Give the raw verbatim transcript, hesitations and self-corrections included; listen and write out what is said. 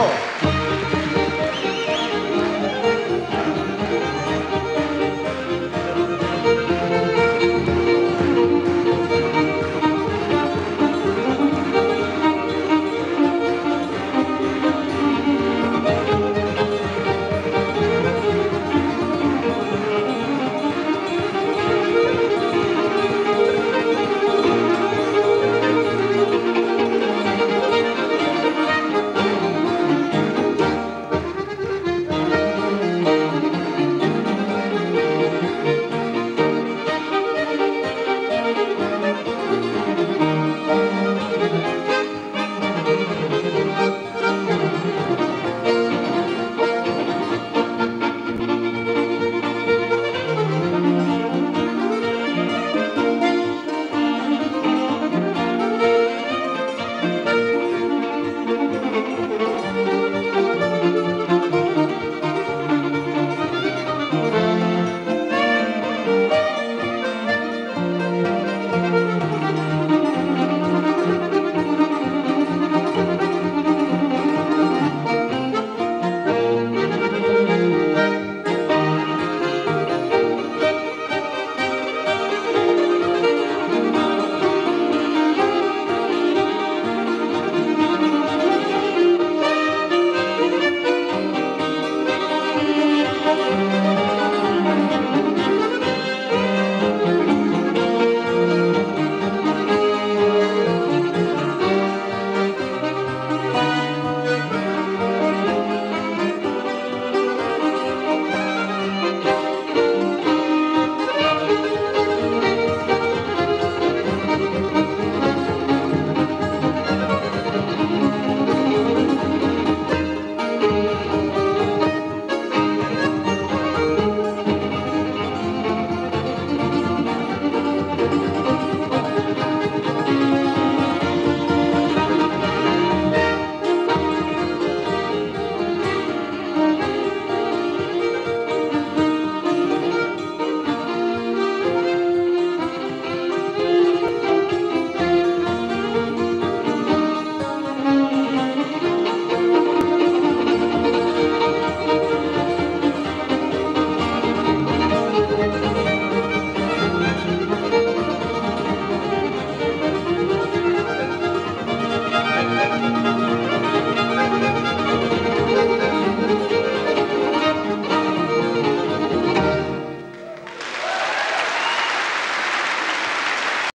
Oh.